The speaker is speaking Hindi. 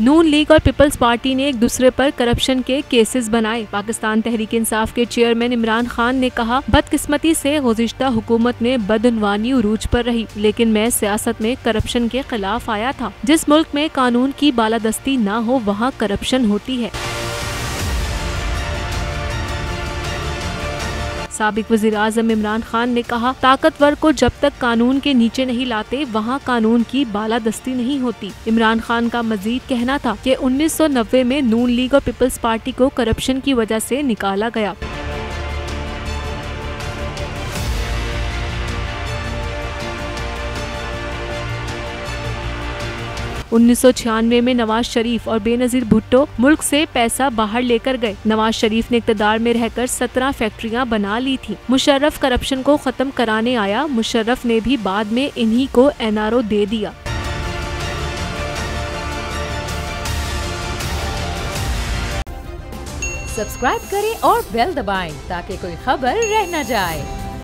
नून लीग और पीपल्स पार्टी ने एक दूसरे पर करप्शन के केसेस बनाए। पाकिस्तान तहरीर इंसाफ के चेयरमैन इमरान खान ने कहा, बदकिस्मती से गुज़िश्ता हुकूमत में बदउनवानी उरूज पर रही, लेकिन मैं सियासत में करप्शन के खिलाफ आया था। जिस मुल्क में कानून की बालादस्ती ना हो वहाँ करप्शन होती है। साबिक वज़ीर-ए-आज़म इमरान खान ने कहा, ताकतवर को जब तक कानून के नीचे नहीं लाते वहाँ कानून की बालादस्ती नहीं होती। इमरान खान का मजीद कहना था कि 1990 में नून लीग और पीपल्स पार्टी को करप्शन की वजह से निकाला गया। उन्नीस में नवाज शरीफ और बेनज़िर भुट्टो मुल्क से पैसा बाहर लेकर गए। नवाज शरीफ ने इकतदार में रहकर 17 फैक्ट्रियां बना ली थी। मुशर्रफ करप्शन को खत्म कराने आया। मुशर्रफ ने भी बाद में इन्हीं को एनआरओ दे दिया। सब्सक्राइब करें और बेल दबाएं ताकि कोई खबर रह न जाए।